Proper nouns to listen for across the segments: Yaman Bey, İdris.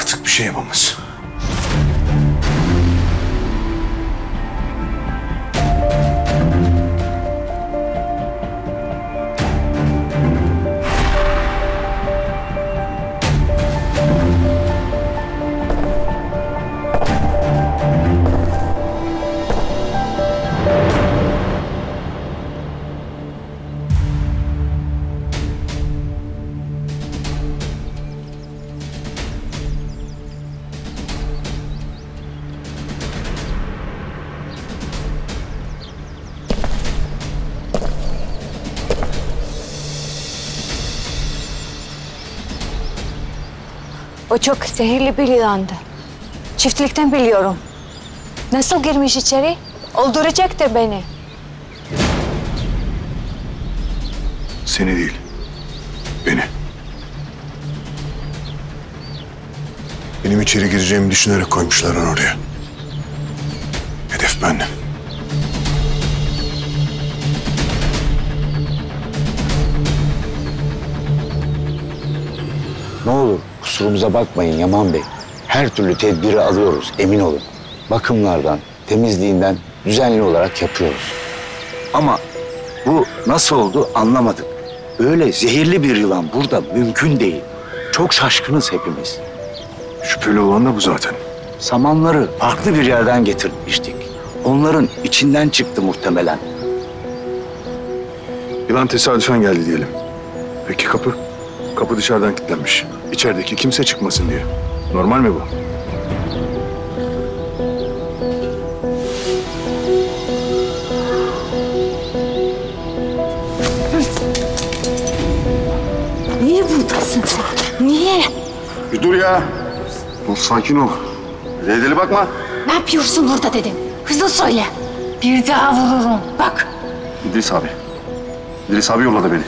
artık bir şey yapamaz. O çok zehirli bir yılandı. Çiftlikten biliyorum. Nasıl girmiş içeri? Öldürecekti beni. Seni değil, beni. Benim içeri gireceğimi düşünerek koymuşlar onu oraya. Hedef bendim. Ne olur kusurumuza bakmayın Yaman Bey. Her türlü tedbiri alıyoruz, emin olun. Bakımlardan, temizliğinden düzenli olarak yapıyoruz. Ama bu nasıl oldu anlamadık. Öyle zehirli bir yılan burada mümkün değil. Çok şaşkınız hepimiz. Şüpheli olan da bu zaten. Samanları farklı bir yerden getirmiştik. Onların içinden çıktı muhtemelen. Yılan tesadüfen geldi diyelim. Peki kapı? Kapı dışarıdan kilitlenmiş. İçerideki kimse çıkmasın diye. Normal mi bu? Niye buradasın sen? Niye? Bir dur ya. Dur, sakin ol. Deli bakma. Ne yapıyorsun burada dedim. Hızlı söyle. Bir daha vururum. Bak. İdris abi yolladı beni.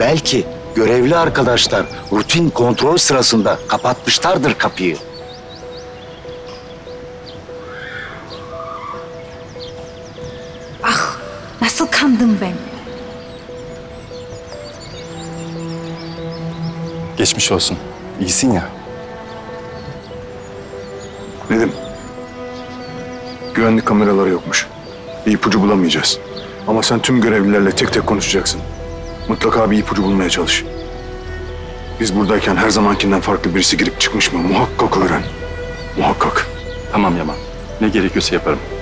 Belki görevli arkadaşlar rutin kontrol sırasında kapatmışlardır kapıyı. Ah, nasıl kandım ben? Geçmiş olsun. İyisin ya. Nedim, güvenlik kameraları yokmuş. Bir ipucu bulamayacağız. Ama sen tüm görevlilerle tek tek konuşacaksın. Mutlaka bir ipucu bulmaya çalış. Biz buradayken her zamankinden farklı birisi girip çıkmış mı muhakkak öğren. Muhakkak. Tamam Yaman. Ne gerekiyorsa yaparım.